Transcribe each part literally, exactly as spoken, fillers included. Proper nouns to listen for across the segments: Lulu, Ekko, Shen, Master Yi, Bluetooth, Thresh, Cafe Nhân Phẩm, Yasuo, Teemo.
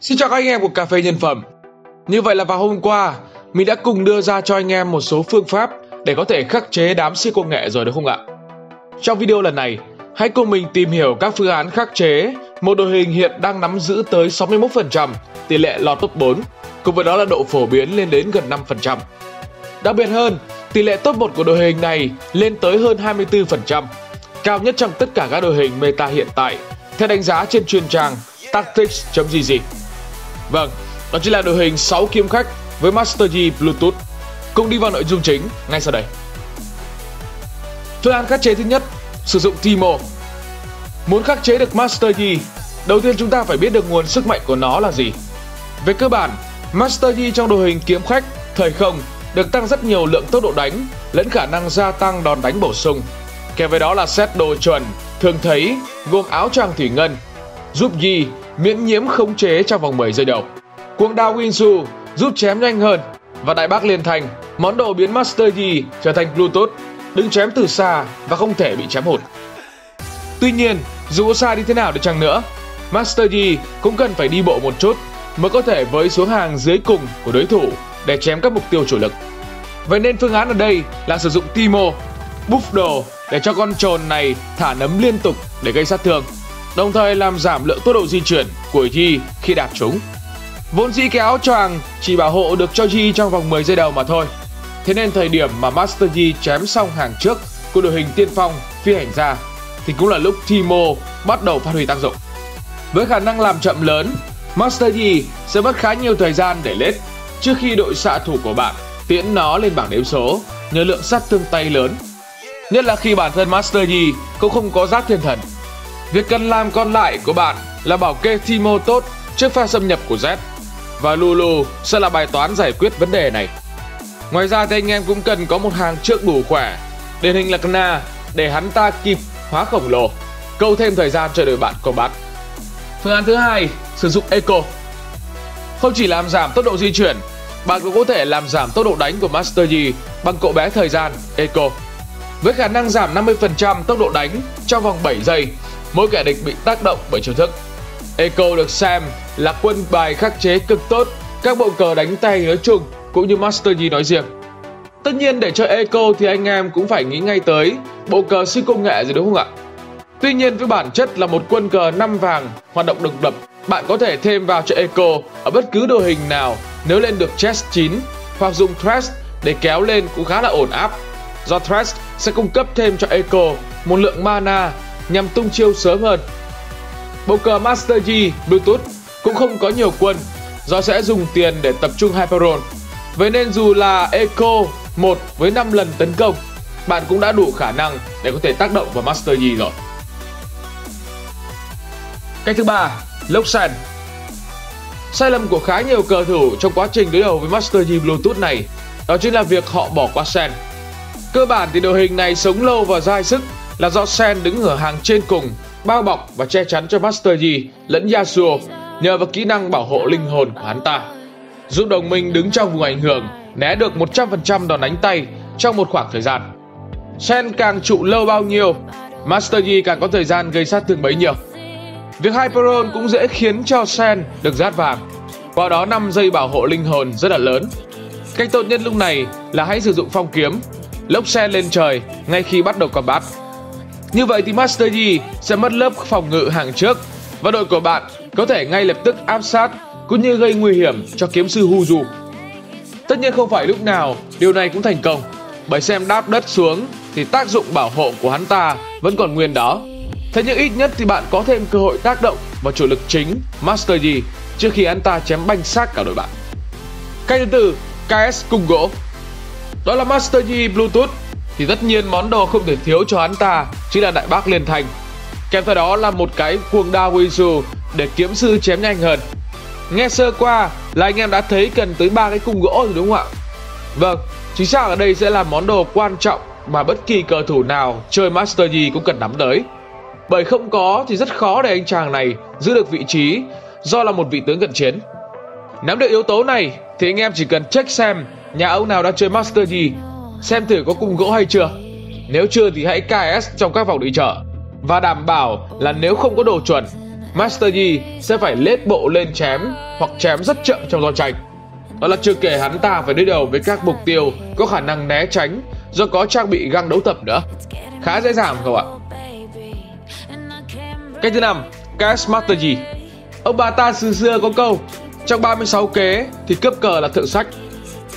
Xin chào các anh em của Cà Phê Nhân Phẩm. Như vậy là vào hôm qua mình đã cùng đưa ra cho anh em một số phương pháp để có thể khắc chế đám siêu công nghệ rồi đúng không ạ? Trong video lần này, hãy cùng mình tìm hiểu các phương án khắc chế một đội hình hiện đang nắm giữ tới sáu mươi mốt phần trăm tỷ lệ lọt top bốn, cùng với đó là độ phổ biến lên đến gần năm phần trăm. Đặc biệt hơn, tỷ lệ top một của đội hình này lên tới hơn hai mươi tư phần trăm, cao nhất trong tất cả các đội hình meta hiện tại, theo đánh giá trên chuyên trang tactics chấm g g. Vâng, đó chính là đội hình sáu kiếm khách với Master Yi Bluetooth. Cùng đi vào nội dung chính ngay sau đây. Phương án khắc chế thứ nhất, sử dụng Teemo. Muốn khắc chế được Master Yi, đầu tiên chúng ta phải biết được nguồn sức mạnh của nó là gì. Về cơ bản, Master Yi trong đội hình kiếm khách thời không được tăng rất nhiều lượng tốc độ đánh lẫn khả năng gia tăng đòn đánh bổ sung. Kèm với đó là set đồ chuẩn thường thấy gồm áo choàng thủy ngân, giúp Yi miễn nhiễm khống chế trong vòng mười giây đầu. Cuồng đao Winsu giúp chém nhanh hơn và đại bác liên thành, món đồ biến Master Yi trở thành Bluetooth, đứng chém từ xa và không thể bị chém hụt. Tuy nhiên, dù xa đi thế nào đi chăng nữa, Master Yi cũng cần phải đi bộ một chút mới có thể với xuống hàng dưới cùng của đối thủ để chém các mục tiêu chủ lực. Vậy nên phương án ở đây là sử dụng Teemo, buff đồ để cho con trồn này thả nấm liên tục để gây sát thương, đồng thời làm giảm lượng tốc độ di chuyển của Yi khi đạp chúng. Vốn dĩ cái áo choàng chỉ bảo hộ được cho Yi trong vòng mười giây đầu mà thôi. Thế nên thời điểm mà Master Yi chém xong hàng trước của đội hình tiên phong phi hành gia thì cũng là lúc Teemo bắt đầu phát huy tác dụng. Với khả năng làm chậm lớn, Master Yi sẽ mất khá nhiều thời gian để lết trước khi đội xạ thủ của bạn tiễn nó lên bảng đếm số nhờ lượng sát thương tay lớn. Nhất là khi bản thân Master Yi cũng không có giáp thiên thần. Việc cần làm còn lại của bạn là bảo kê Teemo tốt trước pha xâm nhập của Z, và Lulu sẽ là bài toán giải quyết vấn đề này. Ngoài ra thì anh em cũng cần có một hàng trước đủ khỏe, điển hình là Kana, để hắn ta kịp hóa khổng lồ, câu thêm thời gian cho đội bạn combat. Phương án thứ hai, sử dụng Ekko. Không chỉ làm giảm tốc độ di chuyển, bạn cũng có thể làm giảm tốc độ đánh của Master Yi bằng cậu bé thời gian Ekko. Với khả năng giảm năm mươi phần trăm tốc độ đánh trong vòng bảy giây, mỗi kẻ địch bị tác động bởi chiêu thức. Ekko được xem là quân bài khắc chế cực tốt các bộ cờ đánh tay nói chung cũng như Master Yi nói riêng. Tất nhiên để chơi Ekko thì anh em cũng phải nghĩ ngay tới bộ cờ siêu công nghệ rồi đúng không ạ? Tuy nhiên với bản chất là một quân cờ năm vàng hoạt động độc lập, bạn có thể thêm vào cho Ekko ở bất cứ đội hình nào nếu lên được chess chín hoặc dùng Thresh để kéo lên cũng khá là ổn áp. Do Thresh sẽ cung cấp thêm cho Ekko một lượng mana nhằm tung chiêu sớm hơn. Bộ cờ Master Yi Bluetooth cũng không có nhiều quân do sẽ dùng tiền để tập trung Hyperon. Vậy nên dù là Ekko một với năm lần tấn công, bạn cũng đã đủ khả năng để có thể tác động vào Master Yi rồi. Cách thứ ba, lốc Shen. Sai lầm của khá nhiều cờ thủ trong quá trình đối đầu với Master Yi Bluetooth này đó chính là việc họ bỏ qua Shen. Cơ bản thì đội hình này sống lâu và dai sức là do Shen đứng ở hàng trên cùng, bao bọc và che chắn cho Master Yi lẫn Yasuo nhờ vào kỹ năng bảo hộ linh hồn của hắn ta, giúp đồng minh đứng trong vùng ảnh hưởng né được một trăm phần trăm đòn đánh tay trong một khoảng thời gian. Shen càng trụ lâu bao nhiêu, Master Yi càng có thời gian gây sát thương bấy nhiêu. Việc Hyperon cũng dễ khiến cho Shen được dát vàng, qua đó năm giây bảo hộ linh hồn rất là lớn. Cách tốt nhất lúc này là hãy sử dụng phong kiếm, lốc Shen lên trời ngay khi bắt đầu combat. Như vậy thì Master Yi sẽ mất lớp phòng ngự hàng trước và đội của bạn có thể ngay lập tức áp sát cũng như gây nguy hiểm cho kiếm sư Huju. Tất nhiên không phải lúc nào điều này cũng thành công, bởi xem đáp đất xuống thì tác dụng bảo hộ của hắn ta vẫn còn nguyên đó. Thế nhưng ít nhất thì bạn có thêm cơ hội tác động vào chủ lực chính Master Yi trước khi hắn ta chém banh xác cả đội bạn. Cách thứ tư, ca ét cung gỗ. Đó là Master Yi Bluetooth thì tất nhiên món đồ không thể thiếu cho hắn ta chính là đại bác liên thành, kèm theo đó là một cái cuồng đao Wizu để kiếm sư chém nhanh hơn. Nghe sơ qua là anh em đã thấy cần tới ba cái cung gỗ rồi đúng không ạ? Vâng, chính xác ở đây sẽ là món đồ quan trọng mà bất kỳ cờ thủ nào chơi Master Yi cũng cần nắm tới, bởi không có thì rất khó để anh chàng này giữ được vị trí do là một vị tướng cận chiến. Nắm được yếu tố này thì anh em chỉ cần check xem nhà ông nào đã chơi Master Yi, xem thử có cung gỗ hay chưa. Nếu chưa thì hãy ca ét trong các vòng đi chợ, và đảm bảo là nếu không có đồ chuẩn Master Yi sẽ phải lết bộ lên chém hoặc chém rất chậm trong giao tranh. Đó là chưa kể hắn ta phải đối đầu với các mục tiêu có khả năng né tránh do có trang bị găng đấu tập nữa. Khá dễ dàng không ạ? Cách thứ năm, Cash Master Yi. Ông bà ta xưa xưa có câu trong ba mươi sáu kế thì cướp cờ là thượng sách.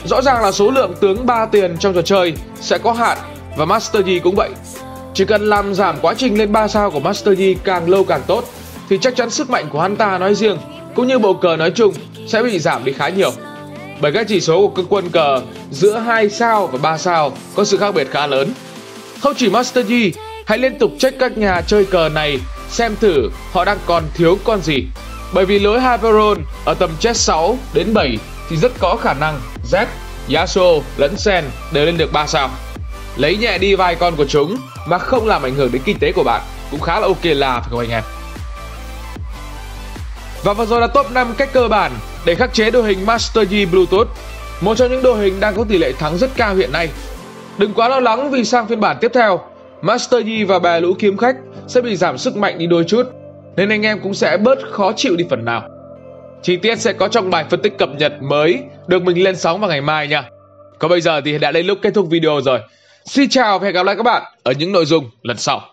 Rõ ràng là số lượng tướng ba tiền trong trò chơi sẽ có hạn và Master Yi cũng vậy. Chỉ cần làm giảm quá trình lên ba sao của Master Yi càng lâu càng tốt thì chắc chắn sức mạnh của hắn ta nói riêng cũng như bộ cờ nói chung sẽ bị giảm đi khá nhiều. Bởi các chỉ số của cơ quân cờ giữa hai sao và ba sao có sự khác biệt khá lớn. Không chỉ Master Yi, hãy liên tục check các nhà chơi cờ này xem thử họ đang còn thiếu con gì. Bởi vì lối Hyperon ở tầm chess sáu đến bảy thì rất có khả năng Z, Yasuo lẫn Shen đều lên được ba sao. Lấy nhẹ đi vài con của chúng mà không làm ảnh hưởng đến kinh tế của bạn cũng khá là ok là phải không anh em? Và vừa rồi là top năm cách cơ bản để khắc chế đội hình Master Yi Bluetooth, một trong những đội hình đang có tỷ lệ thắng rất cao hiện nay. Đừng quá lo lắng vì sang phiên bản tiếp theo, Master Yi và bè lũ kiếm khách sẽ bị giảm sức mạnh đi đôi chút, nên anh em cũng sẽ bớt khó chịu đi phần nào. Chi tiết sẽ có trong bài phân tích cập nhật mới được mình lên sóng vào ngày mai nha. Còn bây giờ thì đã đến lúc kết thúc video rồi. Xin chào và hẹn gặp lại các bạn ở những nội dung lần sau.